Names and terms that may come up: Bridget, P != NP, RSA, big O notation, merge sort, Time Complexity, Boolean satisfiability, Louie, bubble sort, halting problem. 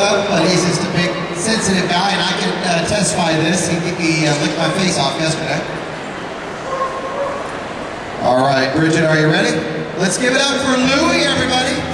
up, but he's just a big sensitive guy, and I can testify to this. He licked my face off yesterday. All right, Bridget, are you ready? Let's give it up for Louie, everybody.